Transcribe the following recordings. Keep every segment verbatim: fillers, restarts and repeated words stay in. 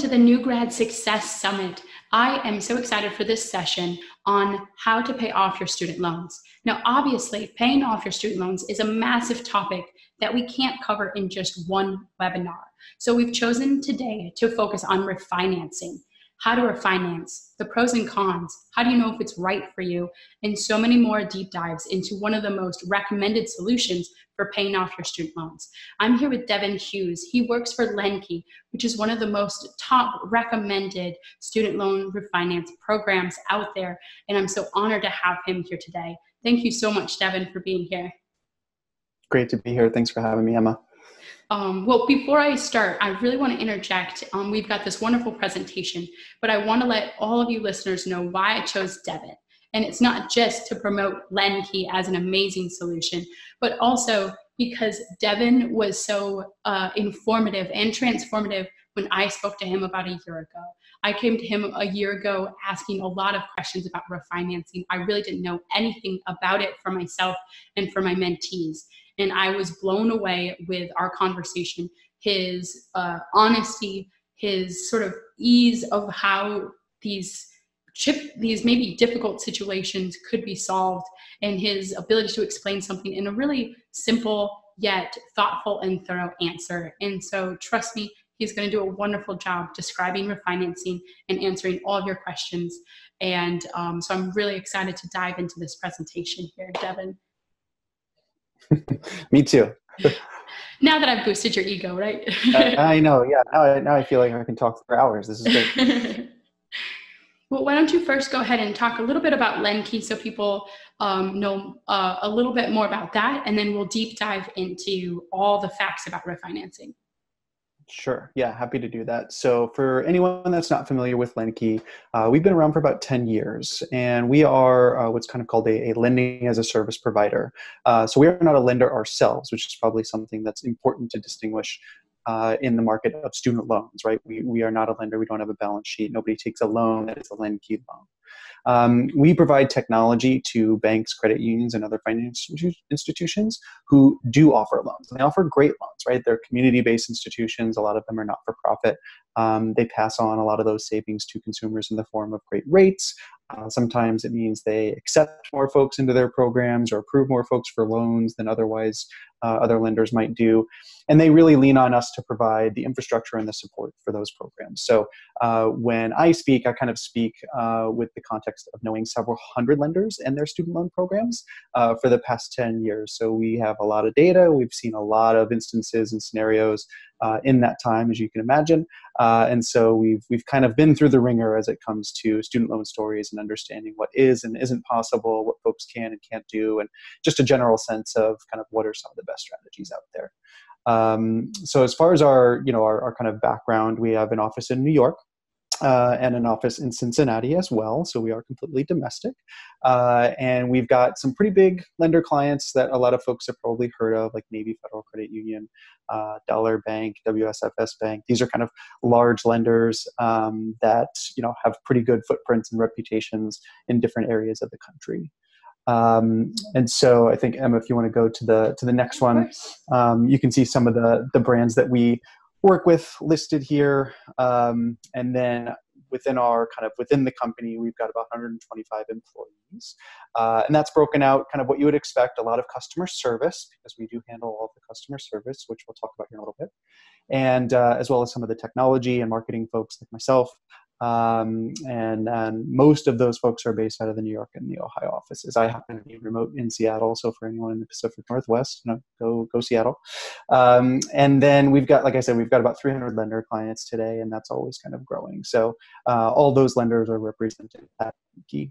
to the New Grad Success Summit. I am so excited for this session on how to pay off your student loans. Now, obviously, paying off your student loans is a massive topic that we can't cover in just one webinar. So we've chosen today to focus on refinancing, how to refinance, the pros and cons, how do you know if it's right for you, and so many more deep dives into one of the most recommended solutions for paying off your student loans. I'm here with Devin Hughes. He works for LendKey, which is one of the most top recommended student loan refinance programs out there, and I'm so honored to have him here today. Thank you so much, Devin, for being here. Great to be here. Thanks for having me, Emma. Um, well, before I start, I really want to interject. Um, we've got this wonderful presentation, but I want to let all of you listeners know why I chose Devin. And it's not just to promote LendKey as an amazing solution, but also because Devin was so uh, informative and transformative when I spoke to him about a year ago. I came to him a year ago asking a lot of questions about refinancing. I really didn't know anything about it for myself and for my mentees. And I was blown away with our conversation, his uh, honesty, his sort of ease of how these chip, these maybe difficult situations could be solved, and his ability to explain something in a really simple yet thoughtful and thorough answer. And so trust me, he's going to do a wonderful job describing refinancing and answering all of your questions. And um, so I'm really excited to dive into this presentation here, Devin. Me too. Now that I've boosted your ego, right? uh, I know, yeah. Now I, now I feel like I can talk for hours. This is great. Well, why don't you first go ahead and talk a little bit about LendKey so people um, know uh, a little bit more about that, and then we'll deep dive into all the facts about refinancing. Sure. Yeah, happy to do that. So for anyone that's not familiar with LendKey, uh, we've been around for about ten years, and we are uh, what's kind of called a, a lending as a service provider. Uh, so we are not a lender ourselves, which is probably something that's important to distinguish uh, in the market of student loans, right? We, we are not a lender. We don't have a balance sheet. Nobody takes a loan that is a LendKey loan. Um, we provide technology to banks, credit unions, and other financial institutions who do offer loans. And they offer great loans, right? They're community-based institutions. A lot of them are not-for-profit. Um, they pass on a lot of those savings to consumers in the form of great rates. Uh, sometimes it means they accept more folks into their programs or approve more folks for loans than otherwise uh, other lenders might do. And they really lean on us to provide the infrastructure and the support for those programs. So uh, when I speak, I kind of speak uh, with the context of knowing several hundred lenders and their student loan programs uh, for the past ten years. So we have a lot of data. We've seen a lot of instances and scenarios Uh, in that time, as you can imagine. Uh, and so we've, we've kind of been through the ringer as it comes to student loan stories and understanding what is and isn't possible, what folks can and can't do, and just a general sense of kind of what are some of the best strategies out there. Um, so as far as our, you know, our, our kind of background, we have an office in New York. Uh, and an office in Cincinnati as well, so we are completely domestic. Uh, and we've got some pretty big lender clients that a lot of folks have probably heard of, like Navy Federal Credit Union, uh, Dollar Bank, W S F S Bank. These are kind of large lenders um, that you know have pretty good footprints and reputations in different areas of the country. Um, and so I think, Emma, if you want to go to the to the next one, um, you can see some of the the brands that we work with listed here, um, and then within our kind of within the company, we've got about one hundred twenty-five employees, uh, and that's broken out kind of what you would expect. A lot of customer service, because we do handle all of the customer service, which we'll talk about here in a little bit, and uh, as well as some of the technology and marketing folks like myself. Um, and, and most of those folks are based out of the New York and the Ohio offices. I happen to be remote in Seattle, so for anyone in the Pacific Northwest, you know, go go Seattle. Um, and then we've got, like I said, we've got about three hundred lender clients today, and that's always kind of growing. So uh, all those lenders are represented at LendKey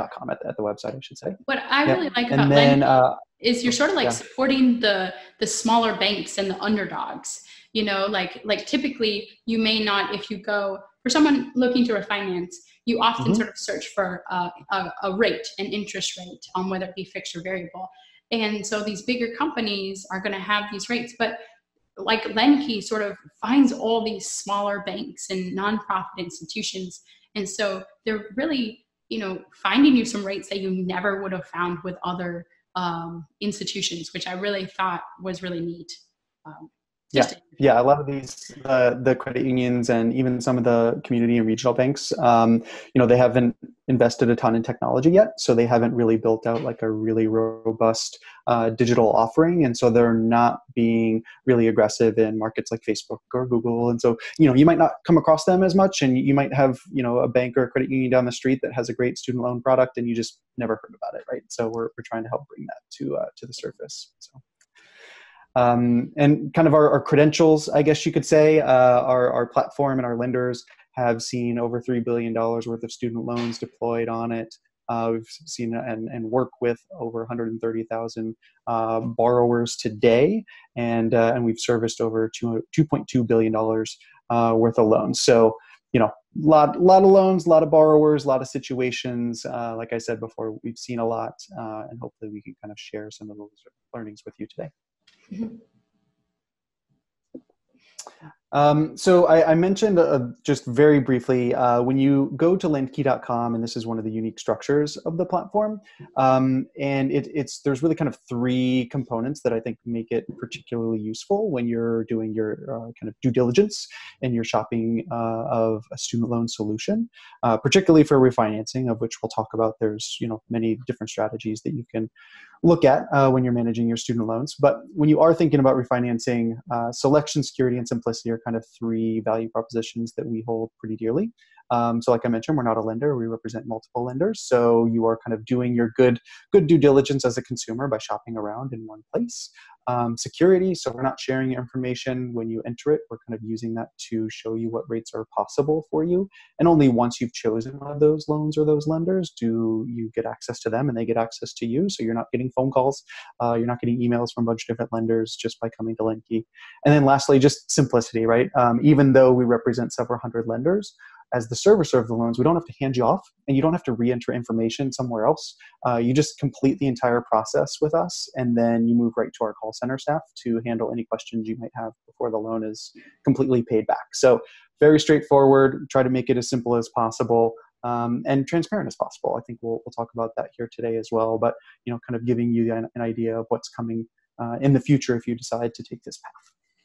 dot com uh, uh, at, at the website, I should say. What I yep. really like about LendKey uh, is you're sort of like yeah. supporting the the smaller banks and the underdogs. You know, like like typically you may not, if you go. For someone looking to refinance, you often mm-hmm. sort of search for uh, a, a rate, an interest rate, um, whether it be fixed or variable. And so these bigger companies are going to have these rates, but like LendKey sort of finds all these smaller banks and nonprofit institutions. And so they're really, you know, finding you some rates that you never would have found with other um, institutions, which I really thought was really neat. Um, Yeah, yeah. A lot of these, uh, the credit unions and even some of the community and regional banks, um, you know, they haven't invested a ton in technology yet, so they haven't really built out like a really robust uh, digital offering, and so they're not being really aggressive in markets like Facebook or Google. And so, you know, you might not come across them as much, and you might have, you know, a bank or a credit union down the street that has a great student loan product, and you just never heard about it, right? So we're we're trying to help bring that to uh, to the surface. So. Um, and kind of our, our credentials, I guess you could say, uh, our, our platform and our lenders have seen over three billion dollars worth of student loans deployed on it. Uh, we've seen and, and work with over one hundred thirty thousand uh, borrowers today, and, uh, and we've serviced over two point two billion dollars uh, worth of loans. So, you know, a lot, lot of loans, a lot of borrowers, a lot of situations. Uh, like I said before, we've seen a lot, uh, and hopefully we can kind of share some of those learnings with you today. Mm-hmm. Um, so I, I mentioned uh, just very briefly, uh, when you go to lendkey dot com, and this is one of the unique structures of the platform, um, and it, it's there's really kind of three components that I think make it particularly useful when you're doing your uh, kind of due diligence and your shopping uh, of a student loan solution, uh, particularly for refinancing, of which we'll talk about. There's, you know, many different strategies that you can look at uh, when you're managing your student loans. But when you are thinking about refinancing, uh, selection, security, and simplicity are kind of three value propositions that we hold pretty dearly. Um, so like I mentioned, we're not a lender, we represent multiple lenders. So you are kind of doing your good, good due diligence as a consumer by shopping around in one place. Um, security, so we're not sharing your information when you enter it. We're kind of using that to show you what rates are possible for you. And only once you've chosen one of those loans or those lenders do you get access to them, and they get access to you. So you're not getting phone calls, uh, you're not getting emails from a bunch of different lenders just by coming to LendKey. And then lastly, just simplicity, right? Um, even though we represent several hundred lenders, as the servicer of the loans, we don't have to hand you off, and you don't have to re-enter information somewhere else. Uh, you just complete the entire process with us, and then you move right to our call center staff to handle any questions you might have before the loan is completely paid back. So very straightforward, try to make it as simple as possible, um, and transparent as possible. I think we'll, we'll talk about that here today as well, but, you know, kind of giving you an, an idea of what's coming uh, in the future if you decide to take this path.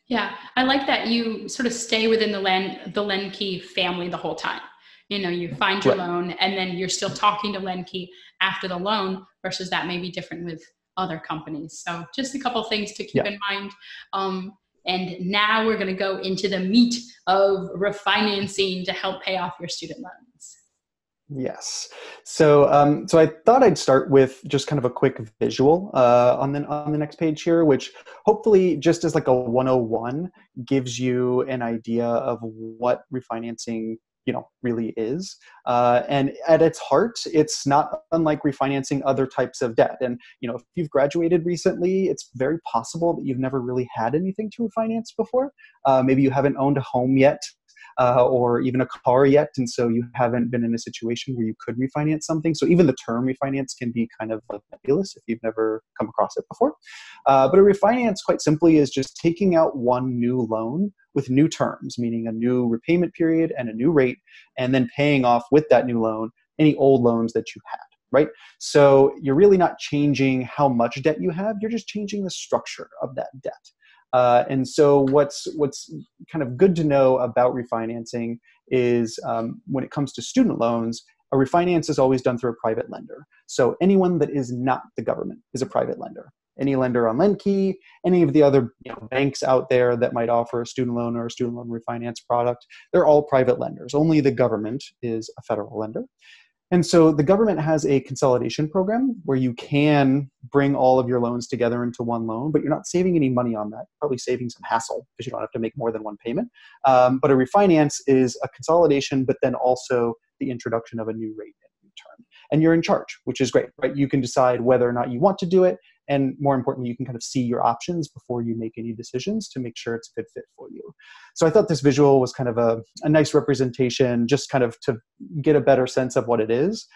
Yeah, I like that you sort of stay within the Lend, the LendKey family the whole time. You know, you find your right. loan, and then you're still talking to LendKey after the loan, versus that may be different with other companies. So just a couple things to keep yeah. in mind. Um, and now we're going to go into the meat of refinancing to help pay off your student loans. Yes. So, um, so I thought I'd start with just kind of a quick visual uh, on the on the next page here, which hopefully just as like a one oh one gives you an idea of what refinancing, you know, really is. Uh, and at its heart, it's not unlike refinancing other types of debt. And, you know, if you've graduated recently, it's very possible that you've never really had anything to refinance before. Uh, maybe you haven't owned a home yet. Uh, or even a car yet, and so you haven't been in a situation where you could refinance something. So even the term refinance can be kind of like nebulous if you've never come across it before. Uh, but a refinance, quite simply, is just taking out one new loan with new terms, meaning a new repayment period and a new rate, and then paying off with that new loan any old loans that you had. Right? So you're really not changing how much debt you have, you're just changing the structure of that debt. Uh, and so what's, what's kind of good to know about refinancing is um, when it comes to student loans, a refinance is always done through a private lender. So anyone that is not the government is a private lender. Any lender on LendKey, any of the other, you know, banks out there that might offer a student loan or a student loan refinance product, they're all private lenders. Only the government is a federal lender. And so the government has a consolidation program where you can bring all of your loans together into one loan, but you're not saving any money on that. You're probably saving some hassle because you don't have to make more than one payment. Um, but a refinance is a consolidation, but then also the introduction of a new rate and new term. And you're in charge, which is great, right? You can decide whether or not you want to do it. And more importantly, you can kind of see your options before you make any decisions to make sure it's a good fit for you. So I thought this visual was kind of a, a nice representation, just kind of to get a better sense of what it is.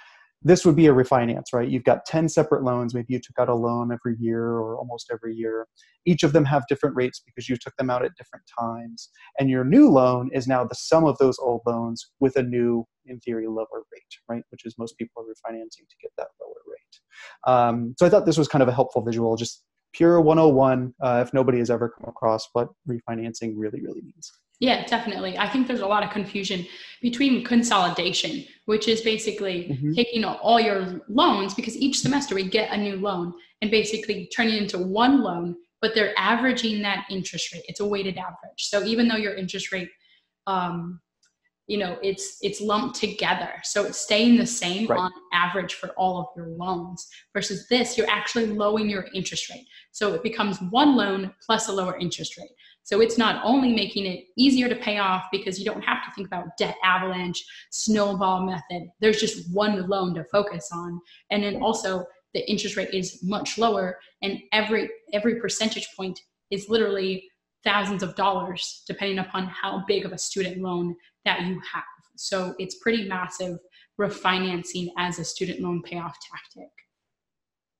This would be a refinance, right? You've got ten separate loans. Maybe you took out a loan every year or almost every year. Each of them have different rates because you took them out at different times. And your new loan is now the sum of those old loans with a new, in theory, lower rate, right? Which is most people are refinancing to get that lower rate. Um, so I thought this was kind of a helpful visual, just pure one oh one uh, if nobody has ever come across what refinancing really, really means. Yeah, definitely. I think there's a lot of confusion between consolidation, which is basically mm-hmm. taking all your loans, because each semester we get a new loan, and basically turning it into one loan, but they're averaging that interest rate. It's a weighted average. So even though your interest rate, um, you know, it's it's lumped together. So it's staying the same right. on average for all of your loans, versus this, you're actually lowering your interest rate. So it becomes one loan plus a lower interest rate. So it's not only making it easier to pay off because you don't have to think about debt avalanche, snowball method. There's just one loan to focus on. And then also the interest rate is much lower, and every every percentage point is literally thousands of dollars depending upon how big of a student loan that you have. So it's pretty massive, refinancing as a student loan payoff tactic.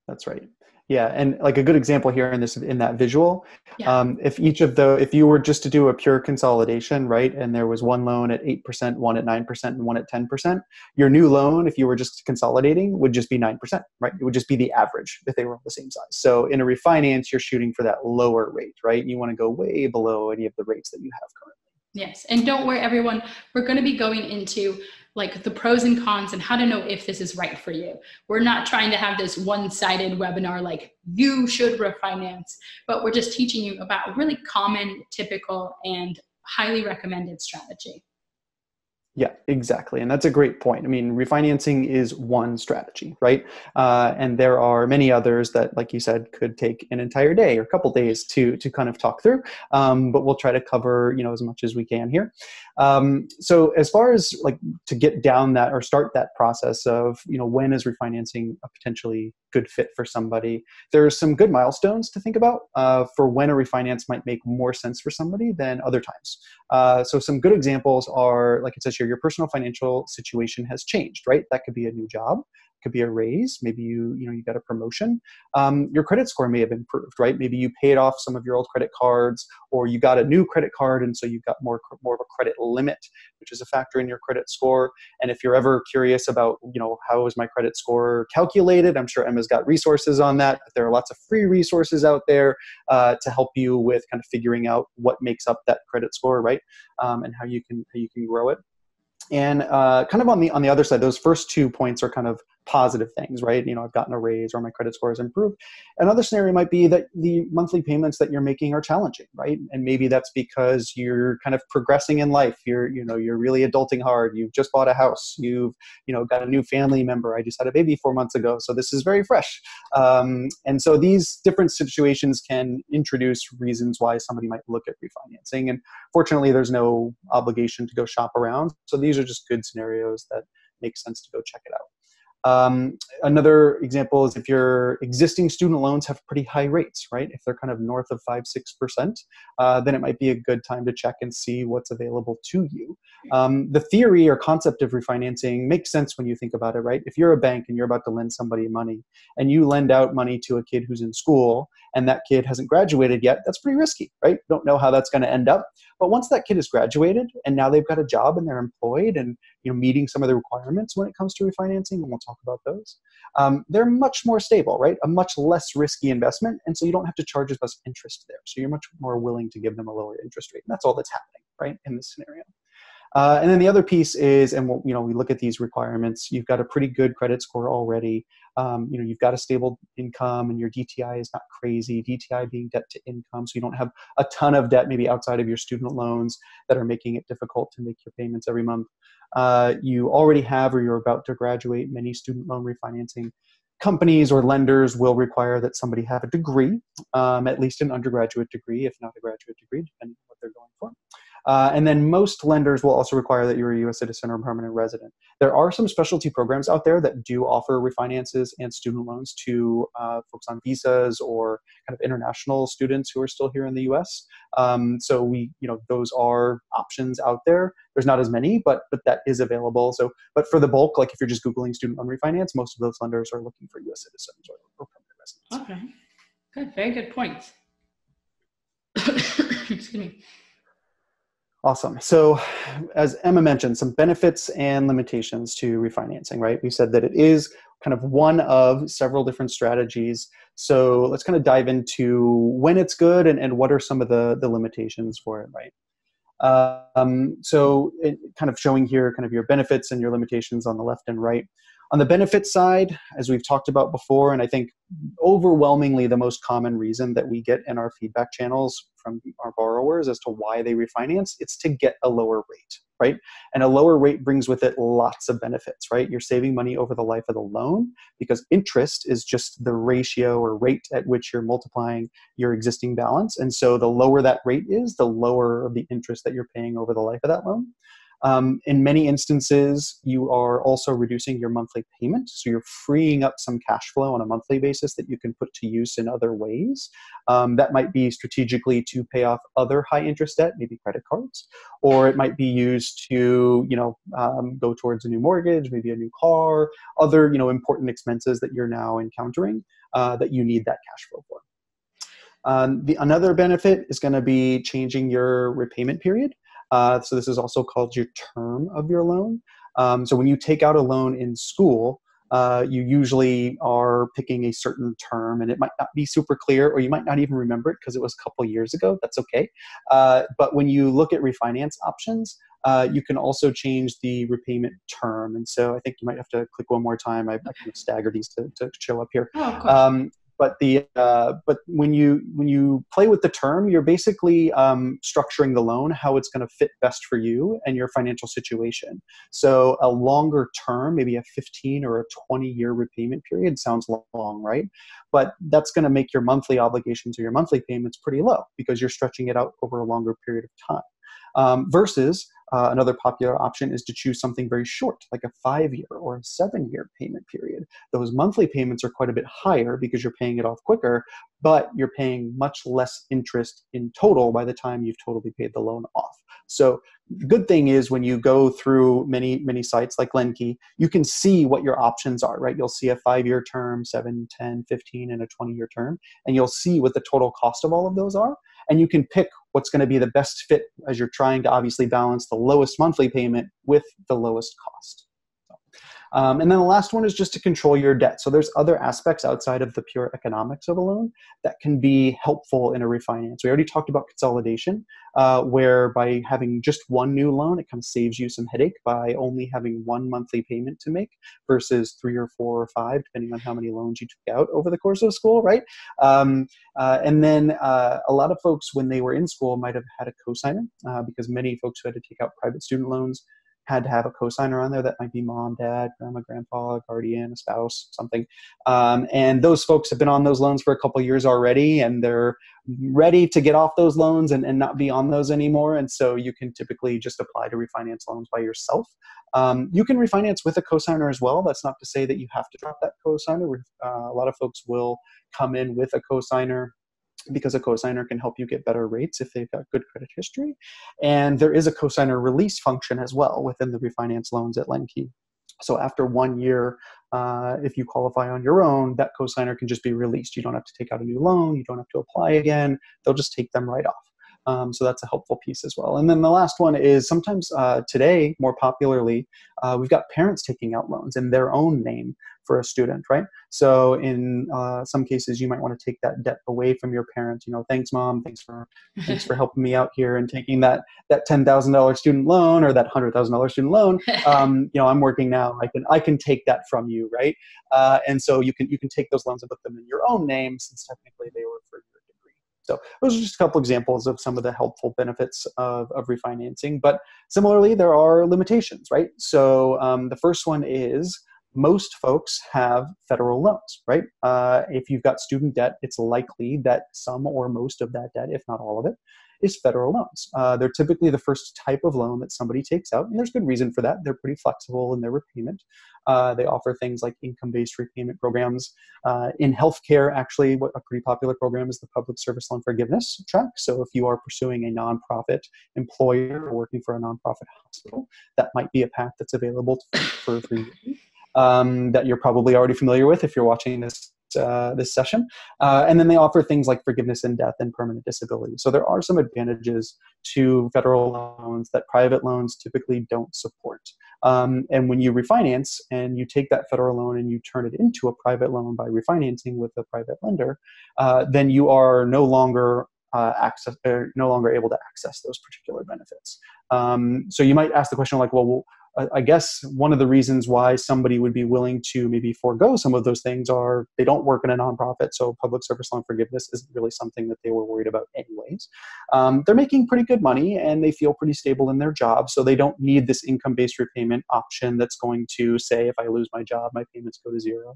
That's right. Yeah, and like a good example here in this in that visual, yeah. um, if each of the if you were just to do a pure consolidation, right, and there was one loan at eight percent, one at nine percent, and one at ten percent, your new loan, if you were just consolidating, would just be nine percent, right? It would just be the average if they were all the same size. So in a refinance, you're shooting for that lower rate, right? You want to go way below any of the rates that you have currently. Yes, and don't worry, everyone. We're going to be going into like the pros and cons and how to know if this is right for you. We're not trying to have this one-sided webinar like you should refinance, but we're just teaching you about really common, typical, and highly recommended strategy. Yeah, exactly. And that's a great point. I mean, refinancing is one strategy, right? Uh, and there are many others that, like you said, could take an entire day or a couple days to, to kind of talk through. Um, but we'll try to cover, you know, as much as we can here. Um, so as far as like to get down that or start that process of, you know, when is refinancing a potentially good fit for somebody, there are some good milestones to think about uh, for when a refinance might make more sense for somebody than other times. Uh, so some good examples are, like it says here, your personal financial situation has changed, right? That could be a new job, could be a raise, maybe you you know you got a promotion. Um, your credit score may have improved, right? Maybe you paid off some of your old credit cards, or you got a new credit card, and so you've got more more of a credit limit, which is a factor in your credit score. And if you're ever curious about, you know, how is my credit score calculated, I'm sure Emma's got resources on that. But there are lots of free resources out there uh, to help you with kind of figuring out what makes up that credit score, right? Um, and how you can how you can grow it. And uh, kind of on the on the other side, those first two points are kind of positive things, right? You know, I've gotten a raise or my credit score has improved. Another scenario might be that the monthly payments that you're making are challenging, right? And maybe that's because you're kind of progressing in life. You're, you know, you're really adulting hard. You've just bought a house. You've, you know, got a new family member. I just had a baby four months ago. So this is very fresh. Um, and so these different situations can introduce reasons why somebody might look at refinancing. And fortunately, there's no obligation to go shop around. So these are just good scenarios that make sense to go check it out. Um, another example is if your existing student loans have pretty high rates, right? If they're kind of north of five, six percent, uh, then it might be a good time to check and see what's available to you. Um, the theory or concept of refinancing makes sense when you think about it, right? If you're a bank and you're about to lend somebody money and you lend out money to a kid who's in school and that kid hasn't graduated yet, that's pretty risky, right? Don't know how that's going to end up. But once that kid has graduated and now they've got a job and they're employed and, you know, meeting some of the requirements when it comes to refinancing, and we'll talk about those, um, they're much more stable, right? A much less risky investment, and so you don't have to charge as much interest there. So you're much more willing to give them a lower interest rate. And that's all that's happening, right, in this scenario. Uh, and then the other piece is, and we'll, you know, we look at these requirements. You've got a pretty good credit score already. Um, you know, you've got a stable income, and your D T I is not crazy. D T I being debt to income, so you don't have a ton of debt, maybe outside of your student loans, that are making it difficult to make your payments every month. Uh, you already have, or you're about to graduate. Many student loan refinancing companies or lenders will require that somebody have a degree, um, at least an undergraduate degree, if not a graduate degree, depending on what they're going for. Uh, and then most lenders will also require that you're a U S citizen or permanent resident. There are some specialty programs out there that do offer refinances and student loans to uh, folks on visas or kind of international students who are still here in the U S. Um, so we, you know, those are options out there. There's not as many, but but that is available. So, but for the bulk, like if you're just Googling student loan refinance, most of those lenders are looking for U S citizens or, or permanent residents. Okay, good, very good point. Excuse me. Awesome. So as Emma mentioned, some benefits and limitations to refinancing, right? We said that it is kind of one of several different strategies. So let's kind of dive into when it's good and, and what are some of the, the limitations for it, right? Um, so it, kind of showing here kind of your benefits and your limitations on the left and right. On the benefits side, as we've talked about before, and I think overwhelmingly the most common reason that we get in our feedback channels from our borrowers as to why they refinance, it's to get a lower rate, right? And a lower rate brings with it lots of benefits, right? You're saving money over the life of the loan because interest is just the ratio or rate at which you're multiplying your existing balance. And so the lower that rate is, the lower the interest that you're paying over the life of that loan. Um, in many instances, you are also reducing your monthly payment. So you're freeing up some cash flow on a monthly basis that you can put to use in other ways. Um, that might be strategically to pay off other high interest debt, maybe credit cards, or it might be used to, you know, um, go towards a new mortgage, maybe a new car, other, you know, important expenses that you're now encountering uh, that you need that cash flow for. Um, the, another benefit is going to be changing your repayment period. Uh, so this is also called your term of your loan. Um, so when you take out a loan in school, uh, you usually are picking a certain term, and it might not be super clear, or you might not even remember it because it was a couple years ago. That's okay. Uh, but when you look at refinance options, uh, you can also change the repayment term. And so I think you might have to click one more time. I, I kind of staggered these to, to show up here. Oh, of course. Um, But the uh, but when you when you play with the term, you're basically um, structuring the loan how it's going to fit best for you and your financial situation. So a longer term, maybe a fifteen or a twenty year repayment period, sounds long, right? But that's going to make your monthly obligations or your monthly payments pretty low because you're stretching it out over a longer period of time. Um, versus uh, another popular option is to choose something very short, like a five year or a seven year payment period. Those monthly payments are quite a bit higher because you're paying it off quicker, but you're paying much less interest in total by the time you've totally paid the loan off. So the good thing is when you go through many, many sites like LendKey, you can see what your options are, right? You'll see a five year term, seven, ten, fifteen, and a twenty year term, and you'll see what the total cost of all of those are, and you can pick what's going to be the best fit as you're trying to obviously balance the lowest monthly payment with the lowest cost. Um, and then the last one is just to control your debt. So there's other aspects outside of the pure economics of a loan that can be helpful in a refinance. We already talked about consolidation, uh, where by having just one new loan, it kind of saves you some headache by only having one monthly payment to make versus three or four or five, depending on how many loans you took out over the course of school, right? Um, uh, and then uh, a lot of folks, when they were in school, might have had a cosigner uh, because many folks who had to take out private student loans had to have a cosigner on there. That might be mom, dad, grandma, grandpa, a guardian, a spouse, something. Um, and those folks have been on those loans for a couple of years already, and they're ready to get off those loans and, and not be on those anymore. And so you can typically just apply to refinance loans by yourself. Um, you can refinance with a cosigner as well. That's not to say that you have to drop that cosigner. Uh, a lot of folks will come in with a cosigner, because a cosigner can help you get better rates if they've got good credit history. And there is a cosigner release function as well within the refinance loans at LendKey. So after one year, uh, if you qualify on your own, that cosigner can just be released. You don't have to take out a new loan. You don't have to apply again. They'll just take them right off. Um, so that's a helpful piece as well. And then the last one is sometimes uh, today, more popularly, uh, we've got parents taking out loans in their own name for a student, right? So in uh, some cases, you might want to take that debt away from your parents. You know, thanks, mom. Thanks for thanks for helping me out here and taking that that ten thousand dollar student loan or that hundred thousand dollar student loan. Um, you know, I'm working now. I can I can take that from you, right? Uh, and so you can you can take those loans and put them in your own name, since technically they were for your. So those are just a couple examples of some of the helpful benefits of, of refinancing. But similarly, there are limitations, right? So um, the first one is most folks have federal loans, right? Uh, if you've got student debt, it's likely that some or most of that debt, if not all of it, is federal loans. Uh, they're typically the first type of loan that somebody takes out, and there's good reason for that. They're pretty flexible in their repayment. Uh, they offer things like income-based repayment programs. Uh, in healthcare, actually, what a pretty popular program is the Public Service Loan Forgiveness track. So if you are pursuing a nonprofit employer or working for a nonprofit hospital, that might be a path that's available for, for, for you, um, that you're probably already familiar with if you're watching this uh, this session. Uh, and then they offer things like forgiveness in death and permanent disability. So there are some advantages to federal loans that private loans typically don't support. Um, and when you refinance and you take that federal loan and you turn it into a private loan by refinancing with a private lender, uh, then you are no longer Uh, access, they're no longer able to access those particular benefits. Um, so you might ask the question like, well, I guess one of the reasons why somebody would be willing to maybe forego some of those things are they don't work in a nonprofit, so public service loan forgiveness isn't really something that they were worried about anyways. Um, they're making pretty good money and they feel pretty stable in their job, so they don't need this income-based repayment option that's going to say, if I lose my job, my payments go to zero.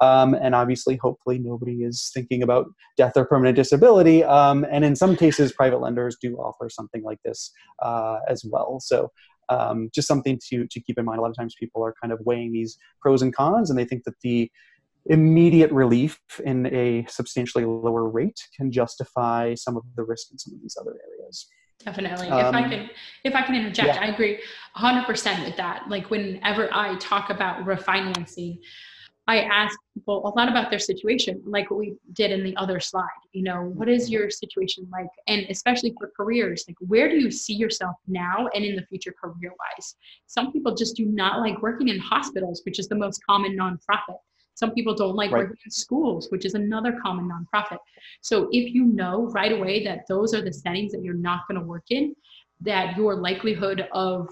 Um, and obviously, hopefully, nobody is thinking about death or permanent disability. Um, and in some cases, private lenders do offer something like this uh, as well. So. Um, just something to, to keep in mind. A lot of times people are kind of weighing these pros and cons, and they think that the immediate relief in a substantially lower rate can justify some of the risk in some of these other areas. Definitely. Um, if I can, if I can interject, yeah. I agree one hundred percent with that. Like whenever I talk about refinancing, I ask people a lot about their situation, like what we did in the other slide. You know, what is your situation like? And especially for careers, like where do you see yourself now and in the future career-wise? Some people just do not like working in hospitals, which is the most common nonprofit. Some people don't like right. working in schools, which is another common nonprofit. So if you know right away that those are the settings that you're not going to work in, that your likelihood of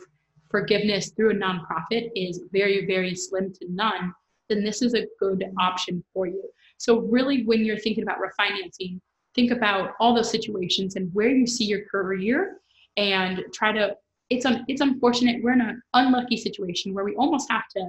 forgiveness through a nonprofit is very, very slim to none, then this is a good option for you. So really, when you're thinking about refinancing, think about all those situations and where you see your career and try to, it's, un, it's unfortunate, we're in an unlucky situation where we almost have to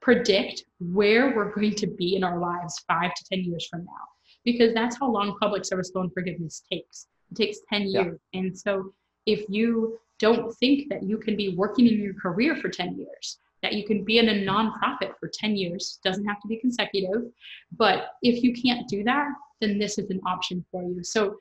predict where we're going to be in our lives five to ten years from now, because that's how long public service loan forgiveness takes. It takes ten years. Yeah. And so if you don't think that you can be working in your career for ten years, that you can be in a nonprofit for ten years, doesn't have to be consecutive, but if you can't do that, then this is an option for you. So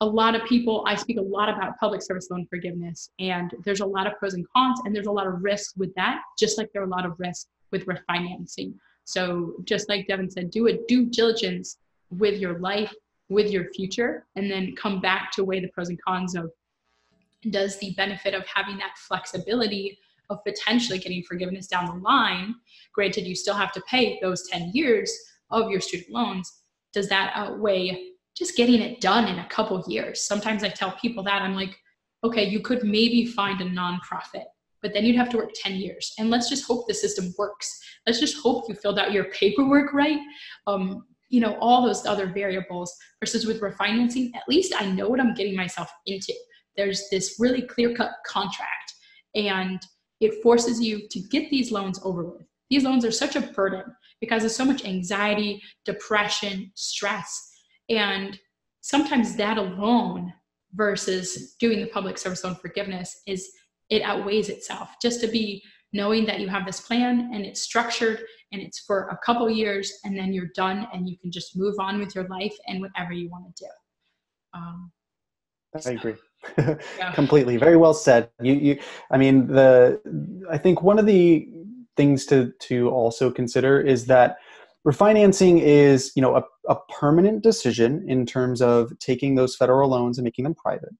a lot of people, I speak a lot about public service loan forgiveness, and there's a lot of pros and cons, and there's a lot of risks with that, just like there are a lot of risks with refinancing. So just like Devin said, do a due diligence with your life, with your future, and then come back to weigh the pros and cons of, does the benefit of having that flexibility of potentially getting forgiveness down the line, granted you still have to pay those ten years of your student loans, does that outweigh just getting it done in a couple years? Sometimes I tell people that, I'm like, okay, you could maybe find a nonprofit, but then you'd have to work ten years. And let's just hope the system works. Let's just hope you filled out your paperwork right. Um, you know, all those other variables, versus with refinancing, at least I know what I'm getting myself into. There's this really clear-cut contract, and it forces you to get these loans over with. These loans are such a burden because there's so much anxiety, depression, stress, and sometimes that alone versus doing the public service loan forgiveness is, it outweighs itself. Just to be knowing that you have this plan and it's structured and it's for a couple years and then you're done and you can just move on with your life and whatever you want to do. Um, I agree. Yeah. Completely. Very well said. You, you, I mean, the, I think one of the things to, to also consider is that refinancing is, you know, a, a permanent decision in terms of taking those federal loans and making them private,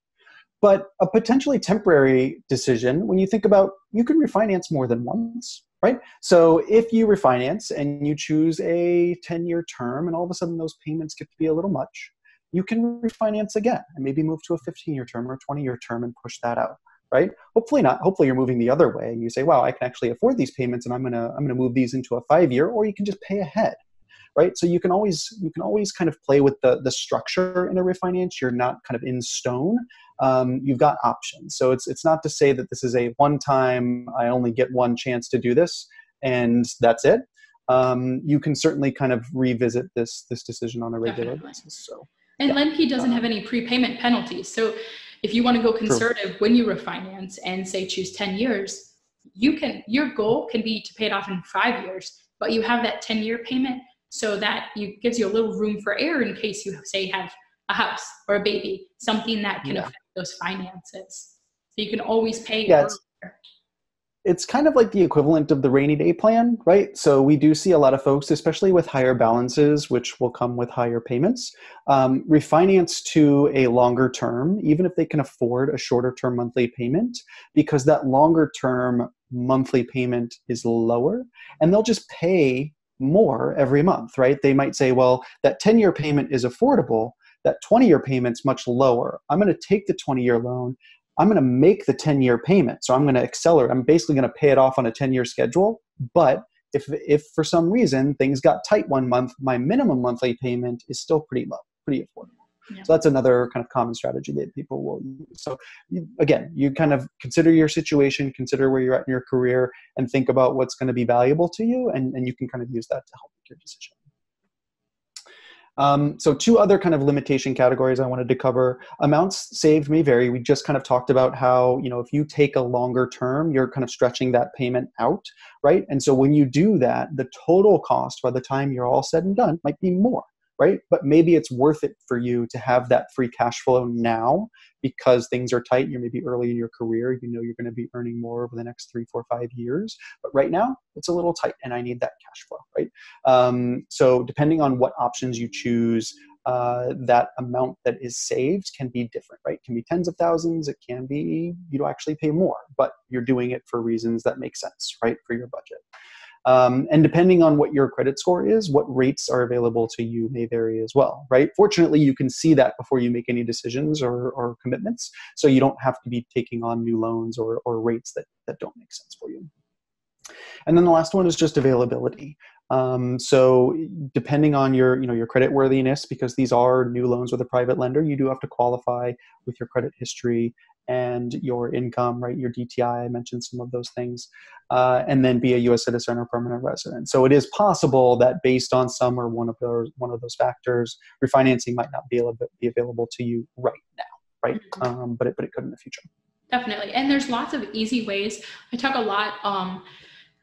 but a potentially temporary decision when you think about, you can refinance more than once. Right? So if you refinance and you choose a ten year term and all of a sudden those payments get to be a little much, you can refinance again and maybe move to a fifteen year term or twenty year term and push that out, right? Hopefully not. Hopefully you're moving the other way and you say, wow, I can actually afford these payments and I'm gonna, I'm gonna move these into a five year, or you can just pay ahead, right? So you can always, you can always kind of play with the, the structure in a refinance. You're not kind of in stone. Um, you've got options. So it's, it's not to say that this is a one time, I only get one chance to do this and that's it. Um, you can certainly kind of revisit this, this decision on a regular Definitely. basis. So. And yeah. LendKey doesn't have any prepayment penalties. So if you want to go conservative True. when you refinance and say choose ten years, you can, your goal can be to pay it off in five years, but you have that ten year payment so that you gives you a little room for error in case you say have a house or a baby, something that can yeah. affect those finances. So you can always pay yeah, it's kind of like the equivalent of the rainy day plan, right? So we do see a lot of folks, especially with higher balances, which will come with higher payments, um, refinance to a longer term, even if they can afford a shorter term monthly payment, because that longer term monthly payment is lower, and they'll just pay more every month, right? They might say, well, that ten-year payment is affordable, that twenty-year payment's much lower. I'm gonna take the twenty-year loan, I'm going to make the ten-year payment. So I'm going to accelerate. I'm basically going to pay it off on a ten-year schedule. But if, if for some reason things got tight one month, my minimum monthly payment is still pretty low, pretty affordable. Yeah. So that's another kind of common strategy that people will use. So again, you kind of consider your situation, consider where you're at in your career, and think about what's going to be valuable to you. And, and you can kind of use that to help make your decision. Um, so two other kind of limitation categories I wanted to cover. Amounts saved may vary. We just kind of talked about how, you know, if you take a longer term, you're kind of stretching that payment out, right? And so when you do that, the total cost by the time you're all said and done might be more, right? But maybe it's worth it for you to have that free cash flow now because things are tight. You're maybe early in your career. You know you're going to be earning more over the next three, four, five years. But right now, it's a little tight and I need that cash flow, right? Um, so depending on what options you choose, uh, that amount that is saved can be different, right? It can be tens of thousands. It can be you don't actually pay more, but you're doing it for reasons that make sense, right, for your budget. Um, and depending on what your credit score is, what rates are available to you may vary as well, right? Fortunately, you can see that before you make any decisions or, or commitments, so you don't have to be taking on new loans or, or rates that, that don't make sense for you. And then the last one is just availability. Um, so depending on your, you know, your credit worthiness, because these are new loans with a private lender, you do have to qualify with your credit history and your income, right? Your D T I, I mentioned some of those things, uh, and then be a U S citizen or permanent resident. So it is possible that based on some or one of those, one of those factors, refinancing might not be able to be available to you right now, right? Um, but it, but it could in the future. Definitely. And there's lots of easy ways. I talk a lot, um,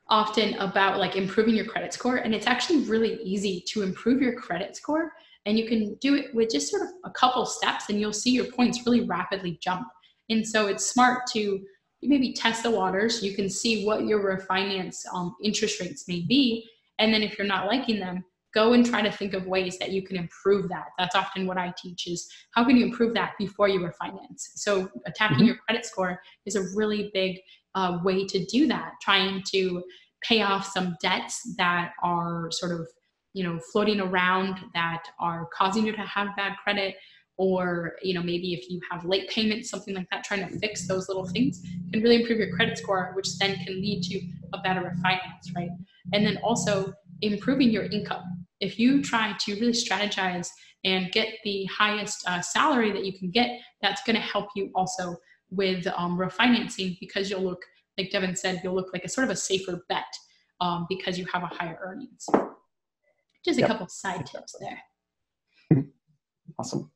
often about like improving your credit score, and it's actually really easy to improve your credit score, and you can do it with just sort of a couple steps and you'll see your points really rapidly jump. And so it's smart to maybe test the waters. You can see what your refinance um, interest rates may be. And then if you're not liking them, go and try to think of ways that you can improve that. That's often what I teach is how can you improve that before you refinance? So attacking mm-hmm. your credit score is a really big uh, way to do that. Trying to pay off some debts that are sort of, you know, floating around that are causing you to have bad credit. Or, you know, maybe if you have late payments, something like that, trying to fix those little things can really improve your credit score, which then can lead to a better refinance, right? And then also improving your income. If you try to really strategize and get the highest uh, salary that you can get, that's going to help you also with um, refinancing, because you'll look, like Devin said, you'll look like a sort of a safer bet um, because you have a higher earnings. Just a yep. couple side tips there. Awesome.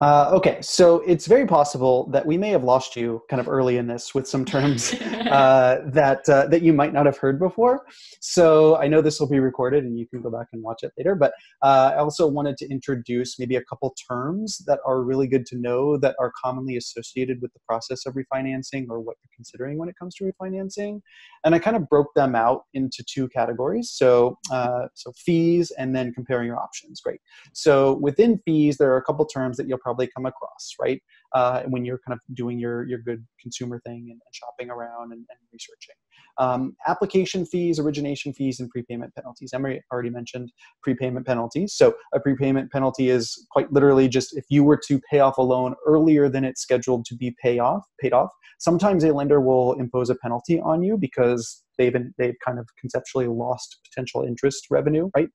Uh, okay, so it's very possible that we may have lost you kind of early in this with some terms uh, that uh, that you might not have heard before. So I know this will be recorded and you can go back and watch it later, but uh, I also wanted to introduce maybe a couple terms that are really good to know that are commonly associated with the process of refinancing or what you're considering when it comes to refinancing. And I kind of broke them out into two categories. So, uh, so fees and then comparing your options, great. So within fees, there are a couple terms that you'll probably come across, right? Uh, when you're kind of doing your, your good consumer thing and, and shopping around and, and researching. Um, application fees, origination fees, and prepayment penalties. Emma already mentioned prepayment penalties. So a prepayment penalty is quite literally just if you were to pay off a loan earlier than it's scheduled to be pay off, paid off, sometimes a lender will impose a penalty on you because They've, been, they've kind of conceptually lost potential interest revenue, right,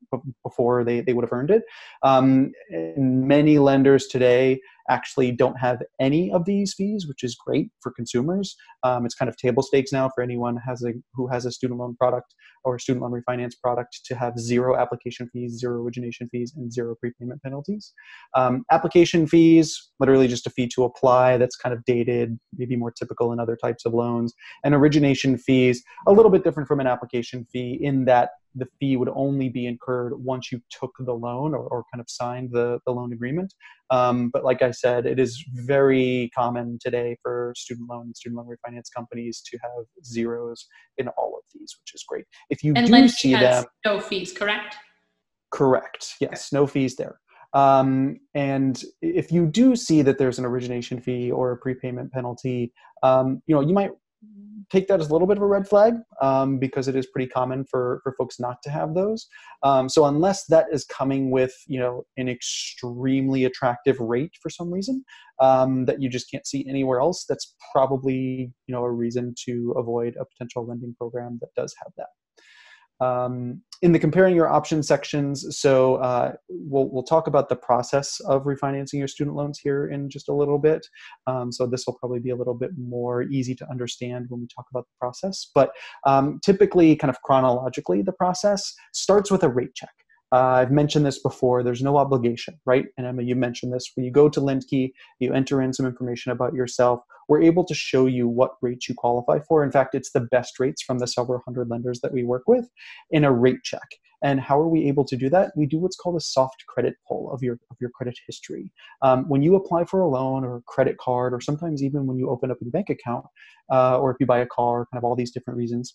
before they, they would have earned it. Um, many lenders today actually don't have any of these fees, which is great for consumers. Um, it's kind of table stakes now for anyone has a, who has a student loan product or a student loan refinance product to have zero application fees, zero origination fees, and zero prepayment penalties. Um, application fees, literally just a fee to apply that's kind of dated, maybe more typical in other types of loans. And origination fees, a little bit different from an application fee in that the fee would only be incurred once you took the loan or, or kind of signed the, the loan agreement. Um, but like I said, it is very common today for student loan, student loan refinance companies to have zeros in all of these, which is great. If you and do see them- And LendKey has no fees, correct? Correct, yes, okay. No fees there. Um, and if you do see that there's an origination fee or a prepayment penalty, um, you know, you might take that as a little bit of a red flag, um, because it is pretty common for, for folks not to have those. Um, so unless that is coming with, you know, an extremely attractive rate for some reason, um, that you just can't see anywhere else, that's probably, you know, a reason to avoid a potential lending program that does have that. Um, in the comparing your options sections, so uh, we'll, we'll talk about the process of refinancing your student loans here in just a little bit. Um, so this will probably be a little bit more easy to understand when we talk about the process. But um, typically, kind of chronologically, the process starts with a rate check. Uh, I've mentioned this before, there's no obligation, right? And Emma, you mentioned this. When you go to LendKey, you enter in some information about yourself. We're able to show you what rates you qualify for. In fact, it's the best rates from the several hundred lenders that we work with in a rate check. And how are we able to do that? We do what's called a soft credit pull of your, of your credit history. Um, when you apply for a loan or a credit card, or sometimes even when you open up a bank account, uh, or if you buy a car, kind of all these different reasons,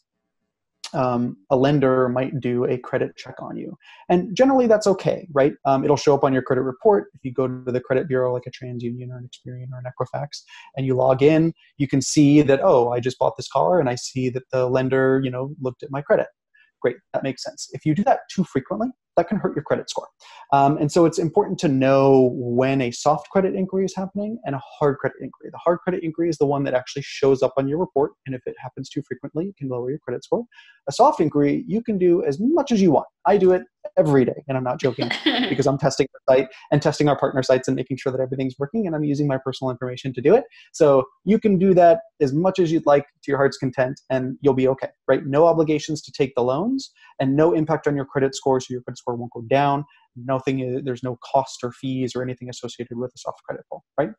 Um, a lender might do a credit check on you. And generally that's okay, right? Um, it'll show up on your credit report. If you go to the credit bureau like a TransUnion or an Experian or an Equifax and you log in, you can see that, oh, I just bought this car and I see that the lender, you know, looked at my credit. Great, that makes sense. If you do that too frequently, that can hurt your credit score. Um, and so it's important to know when a soft credit inquiry is happening and a hard credit inquiry. The hard credit inquiry is the one that actually shows up on your report, and if it happens too frequently, it can lower your credit score. A soft inquiry, you can do as much as you want. I do it every day, and I'm not joking, because I'm testing the site and testing our partner sites and making sure that everything's working, and I'm using my personal information to do it. So you can do that as much as you'd like to your heart's content, and you'll be okay, right? No obligations to take the loans, and no impact on your credit score, so your credit score won't go down. Nothing, there's no cost or fees or anything associated with a soft credit pull, right?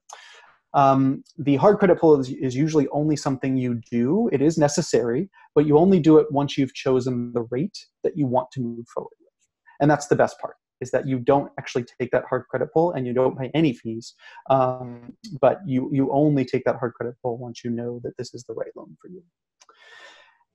Um, the hard credit pull is, is usually only something you do. It is necessary, but you only do it once you've chosen the rate that you want to move forward with. And that's the best part, is that you don't actually take that hard credit pull and you don't pay any fees, um, but you, you only take that hard credit pull once you know that this is the right loan for you.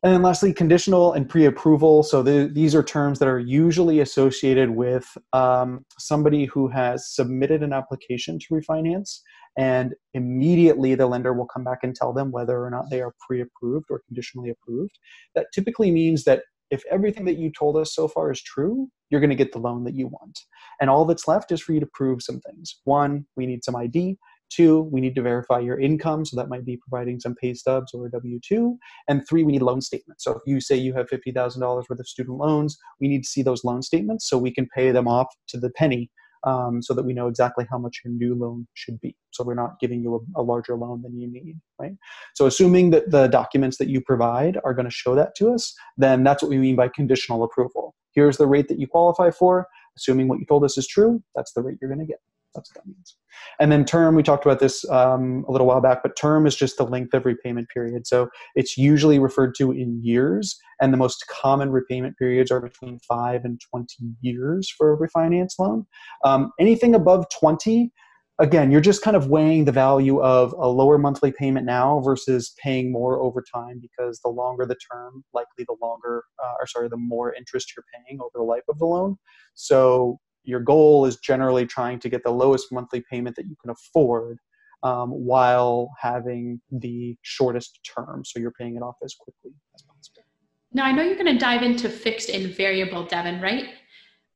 And then lastly, conditional and pre-approval. So the, these are terms that are usually associated with um, somebody who has submitted an application to refinance, and immediately the lender will come back and tell them whether or not they are pre-approved or conditionally approved. That typically means that if everything that you told us so far is true, you're going to get the loan that you want. And all that's left is for you to prove some things. One, we need some I D. Two, we need to verify your income, so that might be providing some pay stubs or a W two. And three, we need loan statements. So if you say you have fifty thousand dollars worth of student loans, we need to see those loan statements so we can pay them off to the penny, um, so that we know exactly how much your new loan should be. So we're not giving you a, a larger loan than you need, right? So assuming that the documents that you provide are going to show that to us, then that's what we mean by conditional approval. Here's the rate that you qualify for. Assuming what you told us is true, that's the rate you're going to get. That's what that means. And then term, we talked about this um, a little while back, but term is just the length of repayment period. So it's usually referred to in years, and the most common repayment periods are between five and twenty years for a refinance loan. Um, anything above twenty, again, you're just kind of weighing the value of a lower monthly payment now versus paying more over time, because the longer the term, likely the longer, uh, or sorry, the more interest you're paying over the life of the loan. So your goal is generally trying to get the lowest monthly payment that you can afford, um, while having the shortest term, so you're paying it off as quickly as possible. Now, I know you're going to dive into fixed and variable, Devin, right?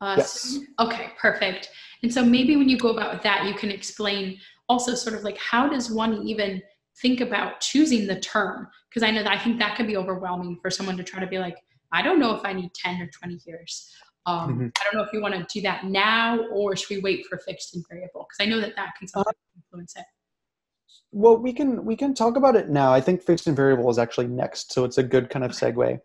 Uh, yes. So, okay, perfect. And so maybe when you go about that, you can explain also sort of like, how does one even think about choosing the term? Because I know that I think that can be overwhelming for someone to try to be like, I don't know if I need ten or twenty years. Um, mm-hmm. I don't know if you want to do that now, or should we wait for fixed and variable? Because I know that that can sometimes uh, influence it. Well, we can we can talk about it now. I think fixed and variable is actually next, so it's a good kind of segue.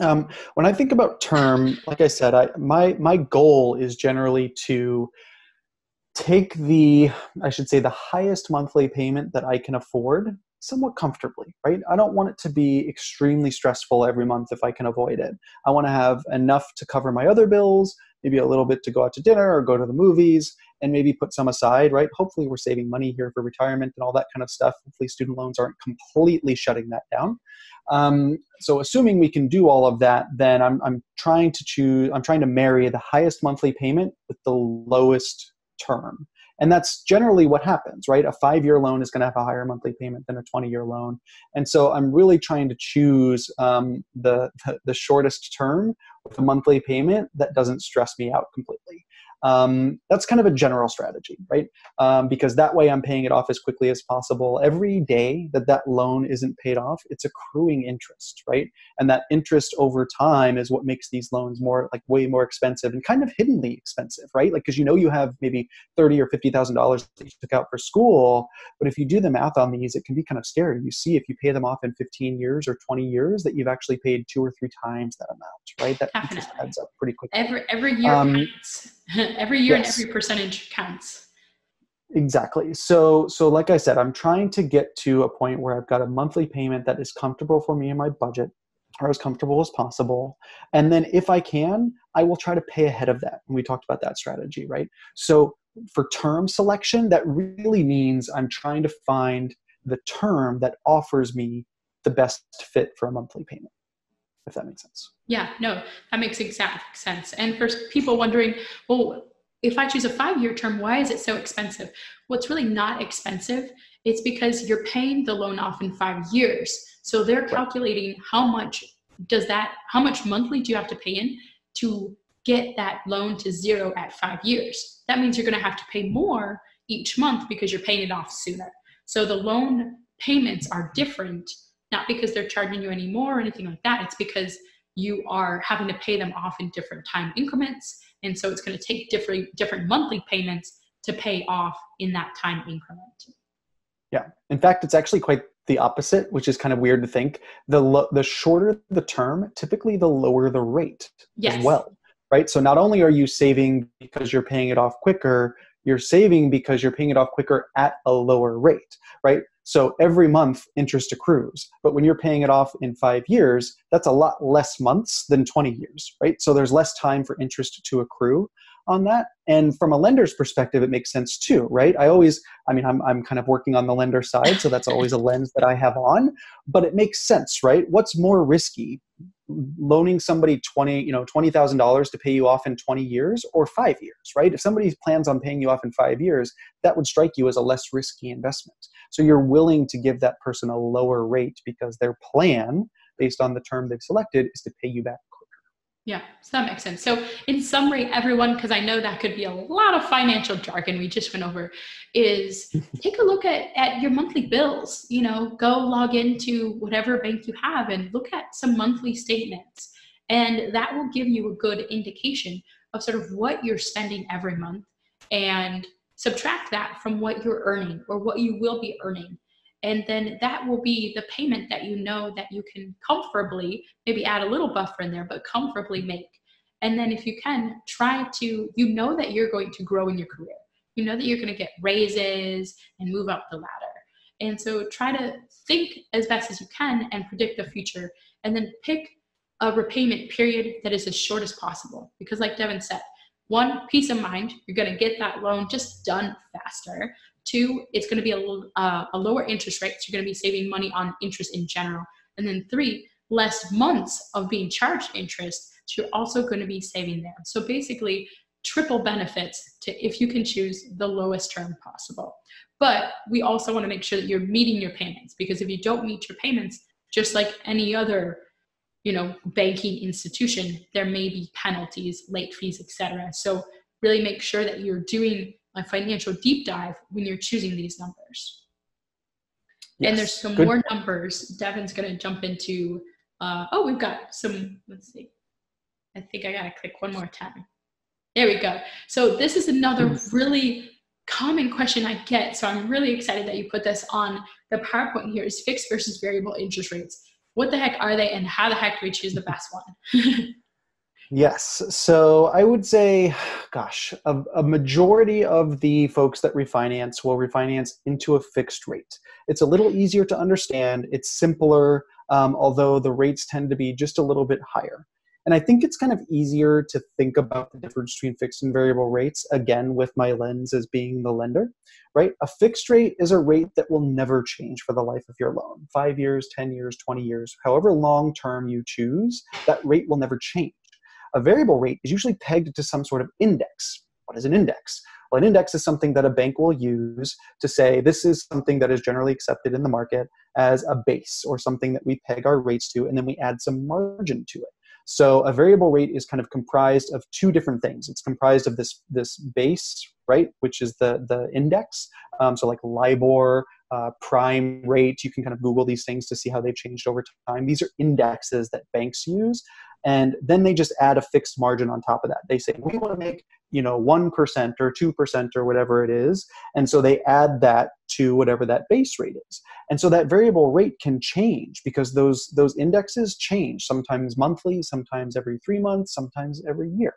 Um, when I think about term, like I said, I, my my goal is generally to take the, I should say, the highest monthly payment that I can afford, somewhat comfortably, right? I don't want it to be extremely stressful every month if I can avoid it. I want to have enough to cover my other bills, maybe a little bit to go out to dinner or go to the movies, and maybe put some aside, right? Hopefully we're saving money here for retirement and all that kind of stuff. Hopefully student loans aren't completely shutting that down. Um, so assuming we can do all of that, then I'm, I'm trying to choose, I'm trying to marry the highest monthly payment with the lowest term. And that's generally what happens, right? A five-year loan is going to have a higher monthly payment than a twenty-year loan. And so I'm really trying to choose um, the, the, the shortest term with a monthly payment that doesn't stress me out completely. Um, that's kind of a general strategy, right? Um, because that way I'm paying it off as quickly as possible. Every day that that loan isn't paid off, it's accruing interest, right? And that interest over time is what makes these loans more, like way more expensive and kind of hiddenly expensive, right? Like, cause you know, you have maybe thirty thousand dollars or fifty thousand dollars that you took out for school, but if you do the math on these, it can be kind of scary. You see, if you pay them off in fifteen years or twenty years, that you've actually paid two or three times that amount, right? That Definitely. Interest adds up pretty quickly. Every, every year um, Every year yes. and every percentage counts. Exactly. So, so like I said, I'm trying to get to a point where I've got a monthly payment that is comfortable for me and my budget, or as comfortable as possible. And then if I can, I will try to pay ahead of that. And we talked about that strategy, right? So for term selection, that really means I'm trying to find the term that offers me the best fit for a monthly payment, if that makes sense. Yeah, no, that makes exact sense. And for people wondering, well, if I choose a five-year term, why is it so expensive? Well, it's really not expensive. It's because you're paying the loan off in five years. So they're calculating right. how much does that, how much monthly do you have to pay in to get that loan to zero at five years? That means you're gonna have to pay more each month because you're paying it off sooner. So the loan payments are different, not because they're charging you any more or anything like that. It's because you are having to pay them off in different time increments. And so it's going to take different, different monthly payments to pay off in that time increment. Yeah. In fact, it's actually quite the opposite, which is kind of weird to think. The, lo the shorter the term, typically the lower the rate yes. as well, right? So not only are you saving because you're paying it off quicker, you're saving because you're paying it off quicker at a lower rate, right? So every month interest accrues, but when you're paying it off in five years, that's a lot less months than twenty years, right? So there's less time for interest to accrue on that. And from a lender's perspective, it makes sense too, right? I always, I mean, I'm, I'm kind of working on the lender side, so that's always a lens that I have on, but it makes sense, right? What's more risky? Loaning somebody twenty, you know, twenty thousand dollars to pay you off in twenty years or five years, right? If somebody plans on paying you off in five years, that would strike you as a less risky investment. So you're willing to give that person a lower rate because their plan, based on the term they've selected, is to pay you back quicker. Yeah, so that makes sense. So in summary, everyone, because I know that could be a lot of financial jargon we just went over, is take a look at, at your monthly bills. You know, go log into whatever bank you have and look at some monthly statements. And that will give you a good indication of sort of what you're spending every month, and subtract that from what you're earning or what you will be earning. And then that will be the payment that you know that you can comfortably, maybe add a little buffer in there, but comfortably make. And then if you can, try to, you know that you're going to grow in your career. You know that you're going to get raises and move up the ladder. And so try to think as best as you can and predict the future, and then pick a repayment period that is as short as possible. Because like Devin said, one, peace of mind, you're going to get that loan just done faster. Two, it's going to be a, uh, a lower interest rate, so you're going to be saving money on interest in general. And then three, less months of being charged interest, so you're also going to be saving there. So basically, triple benefits to if you can choose the lowest term possible. But we also want to make sure that you're meeting your payments, because if you don't meet your payments, just like any other you know, banking institution, there may be penalties, late fees, et cetera. So really make sure that you're doing a financial deep dive when you're choosing these numbers. Yes. And there's some Good. more numbers. Devin's gonna jump into, uh, oh, we've got some, let's see. I think I gotta click one more time. There we go. So this is another mm-hmm. really common question I get. So I'm really excited that you put this on the PowerPoint here, is fixed versus variable interest rates. What the heck are they, and how the heck do we choose the best one? Yes. So I would say, gosh, a, a majority of the folks that refinance will refinance into a fixed rate. It's a little easier to understand. It's simpler, um, although the rates tend to be just a little bit higher. And I think it's kind of easier to think about the difference between fixed and variable rates, again, with my lens as being the lender, right? A fixed rate is a rate that will never change for the life of your loan. Five years, ten years, twenty years, however long term you choose, that rate will never change. A variable rate is usually pegged to some sort of index. What is an index? Well, an index is something that a bank will use to say this is something that is generally accepted in the market as a base or something that we peg our rates to, and then we add some margin to it. So a variable rate is kind of comprised of two different things. It's comprised of this, this base, right, which is the, the index. Um, so like LIBOR, uh, prime rate, you can kind of Google these things to see how they've changed over time. These are indexes that banks use. And then they just add a fixed margin on top of that. They say, we want to make, you know, one percent or two percent or whatever it is. And so they add that to whatever that base rate is. And so that variable rate can change because those, those indexes change, sometimes monthly, sometimes every three months, sometimes every year.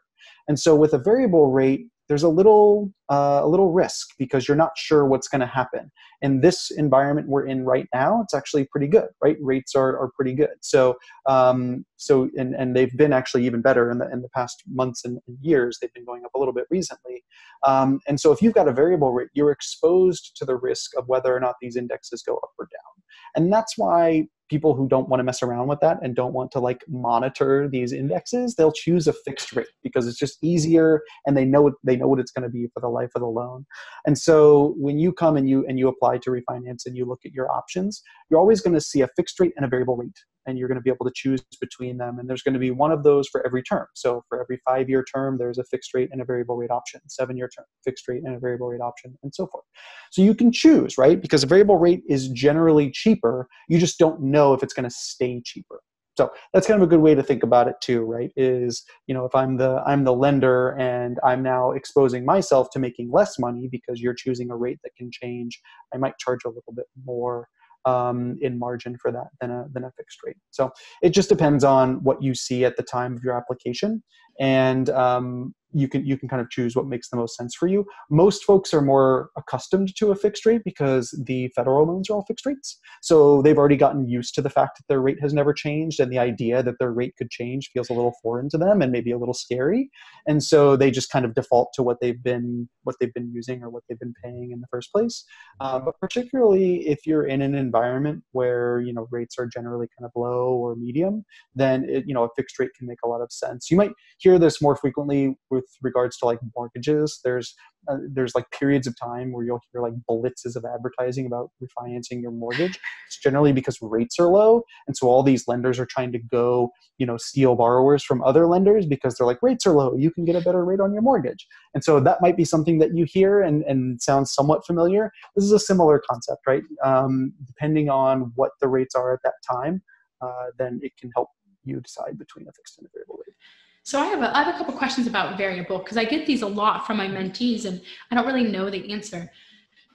And so with a variable rate, there's a little, uh, a little risk because you're not sure what's going to happen. In this environment we're in right now, it's actually pretty good, right? Rates are, are pretty good. So, um, so and, and they've been actually even better in the, in the past months and years. They've been going up a little bit recently. Um, and so if you've got a variable rate, you're exposed to the risk of whether or not these indexes go up or down. And that's why people who don't want to mess around with that and don't want to like monitor these indexes, they'll choose a fixed rate because it's just easier and they know they know what it's going to be for the life of the loan. And so when you come and you and you apply to refinance and you look at your options, you're always going to see a fixed rate and a variable rate, and you're going to be able to choose between them. And there's going to be one of those for every term. So for every five-year term, there's a fixed rate and a variable rate option. Seven-year term, fixed rate and a variable rate option, and so forth. So you can choose, right? Because a variable rate is generally cheaper. You just don't know if it's going to stay cheaper. So that's kind of a good way to think about it too, right? Is, you know, if I'm the, I'm the lender and I'm now exposing myself to making less money because you're choosing a rate that can change, I might charge a little bit more Um, in margin for that than a, than a fixed rate. So it just depends on what you see at the time of your application, and um, you can you can kind of choose what makes the most sense for you. Most folks are more accustomed to a fixed rate because the federal loans are all fixed rates, so they've already gotten used to the fact that their rate has never changed, and the idea that their rate could change feels a little foreign to them and maybe a little scary, and so they just kind of default to what they've been what they've been using or what they've been paying in the first place. Um, but particularly if you're in an environment where, you know, rates are generally kind of low or medium, then it, you know, a fixed rate can make a lot of sense. You might hear this more frequently with regards to like mortgages. There's uh, there's like periods of time where you'll hear like blitzes of advertising about refinancing your mortgage. It's generally because rates are low, and so all these lenders are trying to go, you know, steal borrowers from other lenders because they're like, rates are low, you can get a better rate on your mortgage. And so that might be something that you hear and, and sounds somewhat familiar. This is a similar concept, right? Um, depending on what the rates are at that time, uh, then it can help you decide between a fixed and a variable rate. So I have a, I have a couple questions about variable, because I get these a lot from my mentees and I don't really know the answer.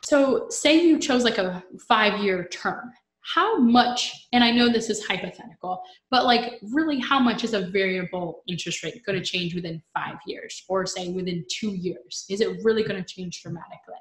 So say you chose like a five-year term, how much, and I know this is hypothetical, but like really how much is a variable interest rate going to change within five years or say within two years? Is it really going to change dramatically?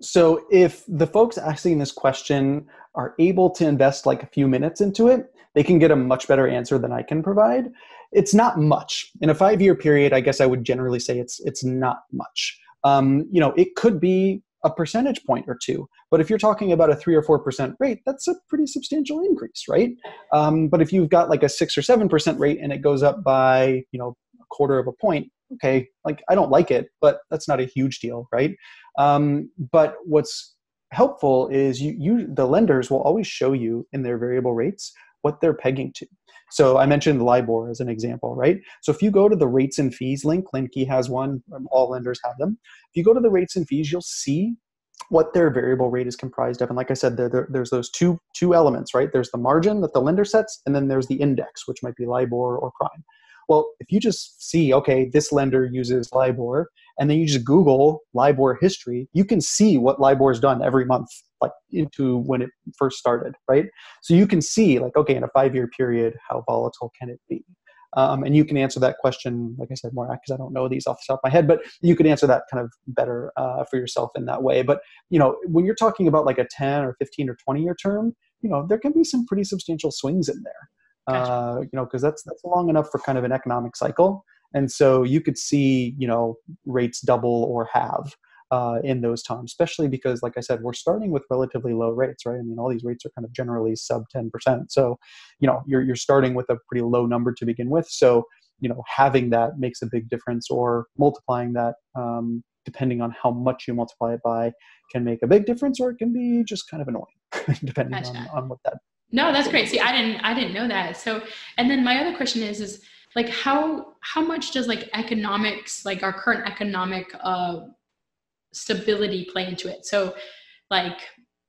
So if the folks asking this question are able to invest like a few minutes into it, they can get a much better answer than I can provide. It's not much. In a five-year period, I guess I would generally say it's it's not much. Um, you know, it could be a percentage point or two, but if you're talking about a three or four percent rate, that's a pretty substantial increase, right? Um, but if you've got like a six or seven percent rate and it goes up by, you know, a quarter of a point, okay, like I don't like it, but that's not a huge deal, right? Um, but what's helpful is you, you the lenders will always show you in their variable rates what they're pegging to. So I mentioned LIBOR as an example, right? So if you go to the rates and fees link, LendKey has one, all lenders have them. If you go to the rates and fees, you'll see what their variable rate is comprised of. And like I said, there, there, there's those two, two elements, right? There's the margin that the lender sets, and then there's the index, which might be LIBOR or prime. Well, if you just see, okay, this lender uses LIBOR, and then you just Google LIBOR history, you can see what LIBOR's done every month, like into when it first started, right? So you can see like, okay, in a five-year period, how volatile can it be? Um, and you can answer that question, like I said, more because I don't know these off the top of my head, but you could answer that kind of better uh, for yourself in that way. But, you know, when you're talking about like a ten or fifteen or twenty year term, you know, there can be some pretty substantial swings in there, gotcha. uh, you know, because that's, that's long enough for kind of an economic cycle. And so you could see, you know, rates double or halve uh, in those times, especially because, like I said, we're starting with relatively low rates, right? I mean, all these rates are kind of generally sub ten percent. So, you know, you're, you're starting with a pretty low number to begin with. So, you know, having that makes a big difference, or multiplying that, um, depending on how much you multiply it by, can make a big difference, or it can be just kind of annoying, depending gotcha. on, on what that. No, that's great. See, I didn't, I didn't know that. So, and then my other question is, is like, how, how much does like economics, like our current economic uh, stability play into it? So like,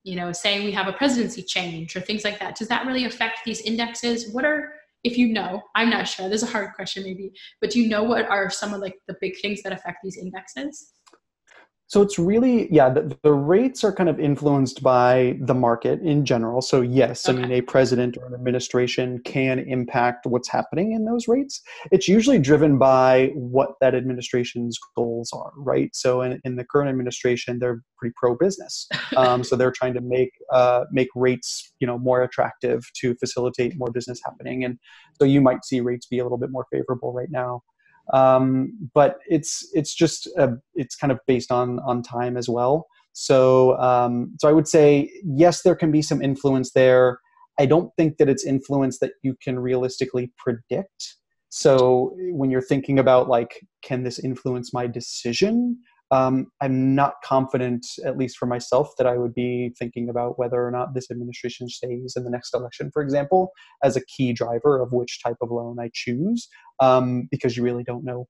you know, say we have a presidency change or things like that, does that really affect these indexes? What are, if you know, I'm not sure, this is a hard question maybe, but do you know what are some of like the big things that affect these indexes? So it's really, yeah, the, the rates are kind of influenced by the market in general. So yes, okay. I mean, a president or an administration can impact what's happening in those rates. It's usually driven by what that administration's goals are, right? So in, in the current administration, they're pretty pro-business. Um, so they're trying to make uh, make rates, you know, more attractive to facilitate more business happening. And so you might see rates be a little bit more favorable right now. Um, but it's, it's just, uh, it's kind of based on, on time as well. So, um, so I would say, yes, there can be some influence there. I don't think that it's influence that you can realistically predict. So when you're thinking about like, can this influence my decision? Um, I'm not confident, at least for myself, that I would be thinking about whether or not this administration stays in the next election, for example, as a key driver of which type of loan I choose, um, because you really don't know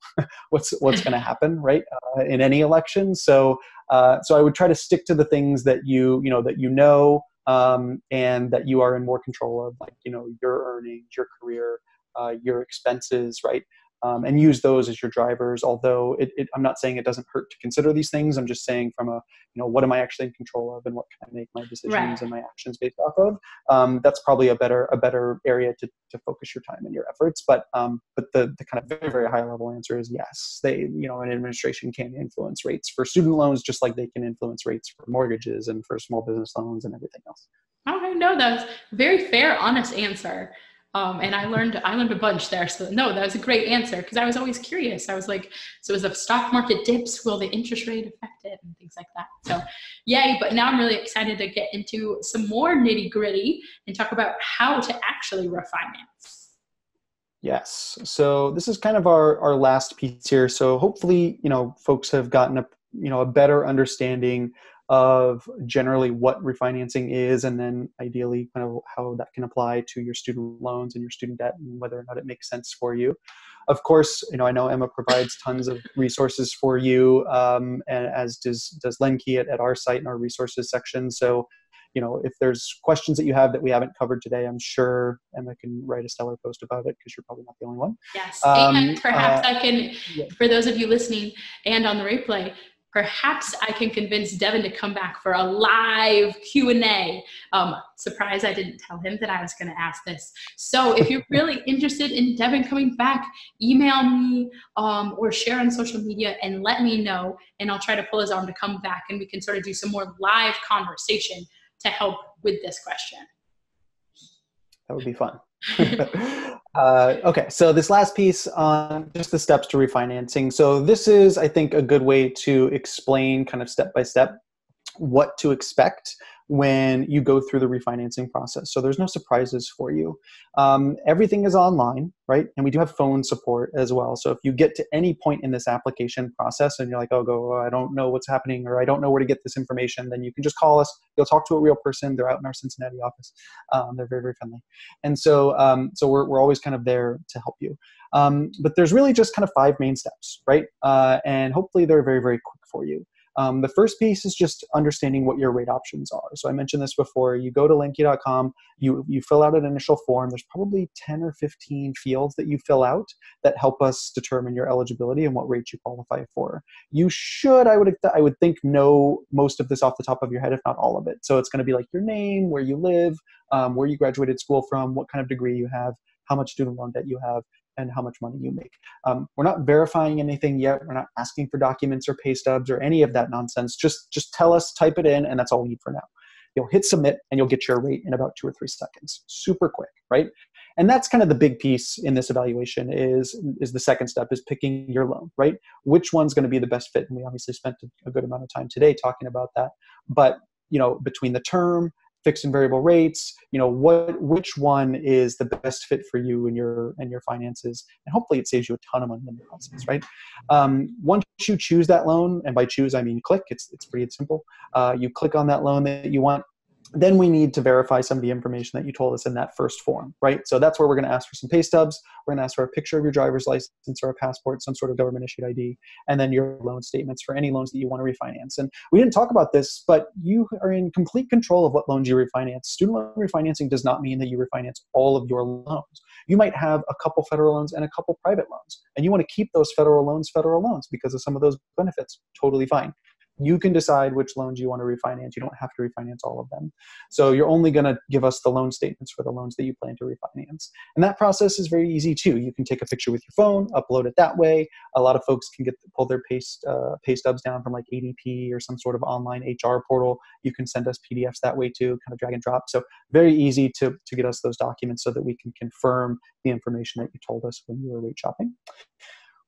what's what's going to happen, right, uh, in any election. So, uh, so I would try to stick to the things that you you know that you know um, and that you are in more control of, like you know your earnings, your career, uh, your expenses, right. Um, and use those as your drivers. Although it, it, I'm not saying it doesn't hurt to consider these things. I'm just saying from a, you know, what am I actually in control of, and what can I make my decisions right. and my actions based off of? Um, that's probably a better a better area to, to focus your time and your efforts. But um, but the the kind of very very high level answer is yes. They you know an administration can influence rates for student loans just like they can influence rates for mortgages and for small business loans and everything else. All right, no, that's a very fair, honest answer. Um, and I learned, I learned a bunch there. So no, that was a great answer. Cause I was always curious. I was like, so as the stock market dips, will the interest rate affect it and things like that? So yay. But now I'm really excited to get into some more nitty gritty and talk about how to actually refinance. Yes. So this is kind of our, our last piece here. So hopefully, you know, folks have gotten a, you know, a better understanding of generally what refinancing is, and then ideally kind of how that can apply to your student loans and your student debt, and whether or not it makes sense for you. Of course, you know, I know Emma provides tons of resources for you, um, and as does, does LendKey at, at our site in our resources section. So, you know, if there's questions that you have that we haven't covered today, I'm sure Emma can write a stellar post about it, because you're probably not the only one. Yes, um, and perhaps uh, I can, yeah. for those of you listening and on the replay, perhaps I can convince Devin to come back for a live Q and A. Um, surprise, I didn't tell him that I was going to ask this. So if you're really interested in Devin coming back, email me um, or share on social media and let me know, and I'll try to pull his arm to come back, and we can sort of do some more live conversation to help with this question. That would be fun. Uh, okay, so this last piece on just the steps to refinancing. So this is, I think, a good way to explain kind of step by step what to expect when you go through the refinancing process. So there's no surprises for you. Um, everything is online, right? And we do have phone support as well. So if you get to any point in this application process and you're like, oh, go, I don't know what's happening, or I don't know where to get this information, then you can just call us. You'll talk to a real person. They're out in our Cincinnati office. Um, they're very, very friendly. And so, um, so we're, we're always kind of there to help you. Um, but there's really just kind of five main steps, right? Uh, and hopefully they're very, very quick for you. Um, the first piece is just understanding what your rate options are. So I mentioned this before. You go to LendKey dot com, you, you fill out an initial form. There's probably ten or fifteen fields that you fill out that help us determine your eligibility and what rates you qualify for. You should, I would, I would think, know most of this off the top of your head, if not all of it. So it's going to be like your name, where you live, um, where you graduated school from, what kind of degree you have, how much student loan debt you have, and how much money you make. Um, we're not verifying anything yet. We're not asking for documents or pay stubs or any of that nonsense. Just, just tell us, type it in, and that's all we need for now. You'll hit submit, and you'll get your rate in about two or three seconds. Super quick, right? And that's kind of the big piece in this evaluation is, is the second step is picking your loan, right? Which one's going to be the best fit? And we obviously spent a good amount of time today talking about that. But, you know, between the term, fixed and variable rates, you know, what, which one is the best fit for you and your, and your finances? And hopefully it saves you a ton of money in the process, right? Um, once you choose that loan, and by choose, I mean click, it's, it's pretty simple. Uh, you click on that loan that you want. Then we need to verify some of the information that you told us in that first form, right? So that's where we're going to ask for some pay stubs. We're going to ask for a picture of your driver's license or a passport, some sort of government-issued I D, and then your loan statements for any loans that you want to refinance. And we didn't talk about this, but you are in complete control of what loans you refinance. Student loan refinancing does not mean that you refinance all of your loans. You might have a couple federal loans and a couple private loans, and you want to keep those federal loans federal loans because of some of those benefits. Totally fine. You can decide which loans you want to refinance. You don't have to refinance all of them. So you're only going to give us the loan statements for the loans that you plan to refinance. And that process is very easy too. You can take a picture with your phone, upload it that way. A lot of folks can get pull their pay, uh, pay stubs down from like A D P or some sort of online H R portal. You can send us P D Fs that way too, kind of drag and drop. So very easy to, to get us those documents so that we can confirm the information that you told us when you were rate shopping.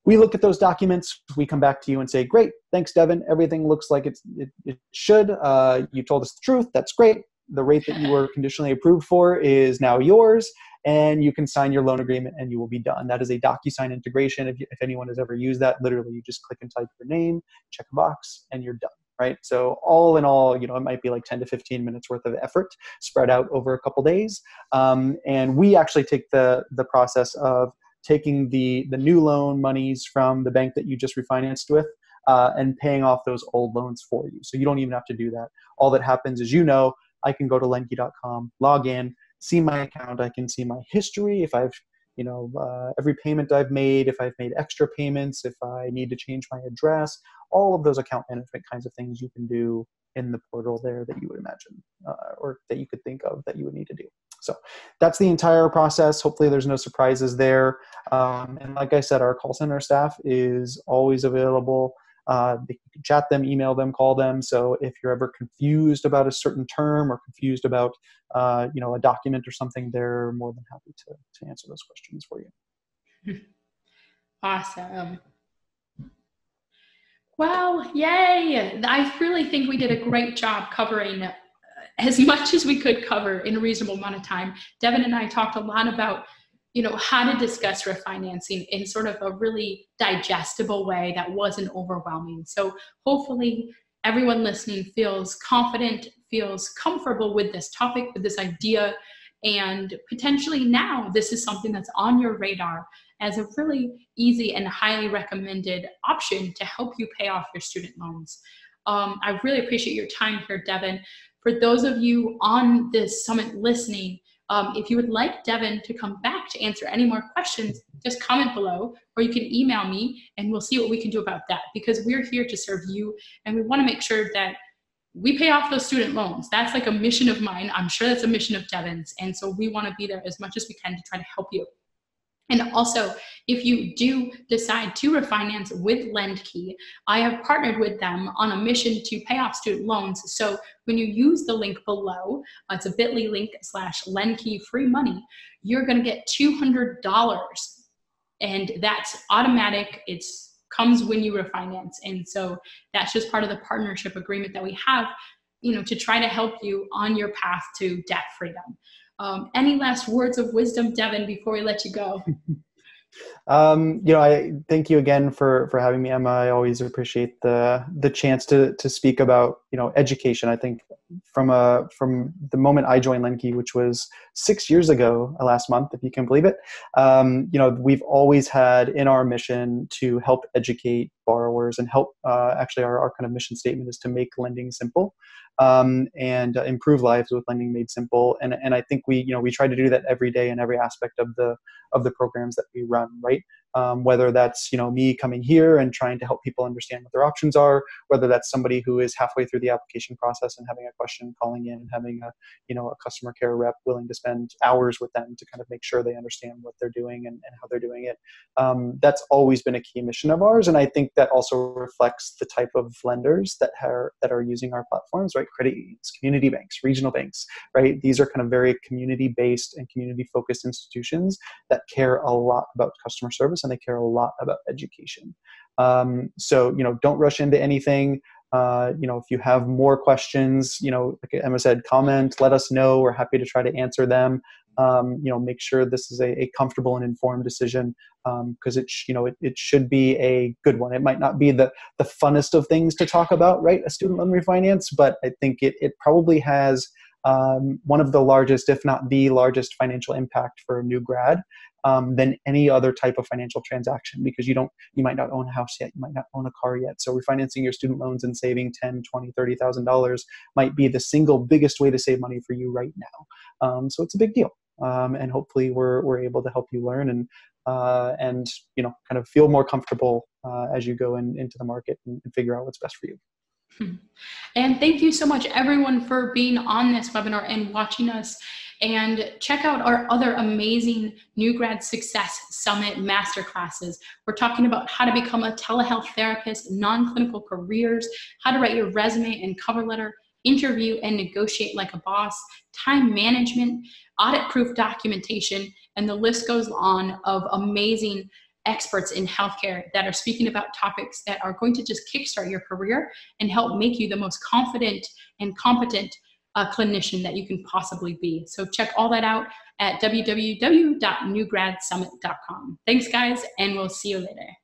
We look at those documents, we come back to you and say, great, thanks, Devin. Everything looks like it's, it, it should. Uh, you told us the truth, that's great. The rate that you were conditionally approved for is now yours, and you can sign your loan agreement and you will be done. That is a DocuSign integration. If, you, if anyone has ever used that, literally you just click and type your name, check a box, and you're done, right? So all in all, you know, it might be like ten to fifteen minutes worth of effort spread out over a couple days. Um, and we actually take the, the process of taking the, the new loan monies from the bank that you just refinanced with uh, and paying off those old loans for you. So you don't even have to do that. All that happens is, you know, I can go to LendKey dot com, log in, see my account. I can see my history. If I've, you know, uh, every payment I've made, if I've made extra payments, if I need to change my address, all of those account management kinds of things you can do in the portal there that you would imagine uh, or that you could think of that you would need to do. So that's the entire process. Hopefully there's no surprises there. Um, and like I said, our call center staff is always available. Uh, you can chat them, email them, call them. So if you're ever confused about a certain term or confused about uh, you know, a document or something, they're more than happy to, to answer those questions for you. Awesome. Wow, yay. I really think we did a great job covering as much as we could cover in a reasonable amount of time. Devin and I talked a lot about, you know, how to discuss refinancing in sort of a really digestible way that wasn't overwhelming. So hopefully everyone listening feels confident, feels comfortable with this topic, with this idea, and potentially now this is something that's on your radar as a really easy and highly recommended option to help you pay off your student loans. Um, I really appreciate your time here, Devin. For those of you on this summit listening, um, if you would like Devin to come back to answer any more questions, just comment below, or you can email me and we'll see what we can do about that, because we're here to serve you and we wanna make sure that we pay off those student loans. That's like a mission of mine. I'm sure that's a mission of Devin's. And so we wanna be there as much as we can to try to help you. And also, if you do decide to refinance with LendKey, I have partnered with them on a mission to pay off student loans. So when you use the link below, it's a bit dot L Y link slash LendKey free money, you're going to get two hundred dollars. And that's automatic. It comes when you refinance. And so that's just part of the partnership agreement that we have, you know, to try to help you on your path to debt freedom. Um, any last words of wisdom, Devin, before we let you go? um, you know, I thank you again for, for having me, Emma. I always appreciate the, the chance to, to speak about, you know, education. I think from a, from the moment I joined LendKey, which was six years ago last month, if you can believe it, um, you know, we've always had in our mission to help educate borrowers and help, uh, actually our, our kind of mission statement is to make lending simple. Um, and uh, improve lives with lending made simple. And, and I think we, you know, we try to do that every day in every aspect of the, of the programs that we run, right? um, whether that's, you know, me coming here and trying to help people understand what their options are, whether that's somebody who is halfway through the application process and having a question, calling in and having a, you know, a customer care rep willing to spend hours with them to kind of make sure they understand what they're doing and, and how they're doing it. Um, that's always been a key mission of ours. And I think that also reflects the type of lenders that are, that are using our platforms, right? Credit unions, community banks, regional banks, right? These are kind of very community-based and community-focused institutions that care a lot about customer service and they care a lot about education. Um, so, you know, don't rush into anything. Uh, you know, if you have more questions, you know, like Emma said, comment, let us know. We're happy to try to answer them. Um, you know, make sure this is a, a comfortable and informed decision, because um, it, you know, it, it should be a good one. It might not be the, the funnest of things to talk about, right? A student loan refinance, but I think it, it probably has um, one of the largest, if not the largest financial impact for a new grad um, than any other type of financial transaction, because you don't, you might not own a house yet. You might not own a car yet. So refinancing your student loans and saving ten, twenty, thirty thousand dollars might be the single biggest way to save money for you right now. Um, so it's a big deal. Um, and hopefully we're, we're able to help you learn and, uh, and, you know, kind of feel more comfortable uh, as you go in, into the market and, and figure out what's best for you. And thank you so much, everyone, for being on this webinar and watching us. And check out our other amazing New Grad Success Summit masterclasses. We're talking about how to become a telehealth therapist, non-clinical careers, how to write your resume and cover letter, interview and negotiate like a boss, time management, audit-proof documentation, and the list goes on of amazing experts in healthcare that are speaking about topics that are going to just kickstart your career and help make you the most confident and competent uh, clinician that you can possibly be. So check all that out at w w w dot new grad summit dot com. Thanks, guys, and we'll see you later.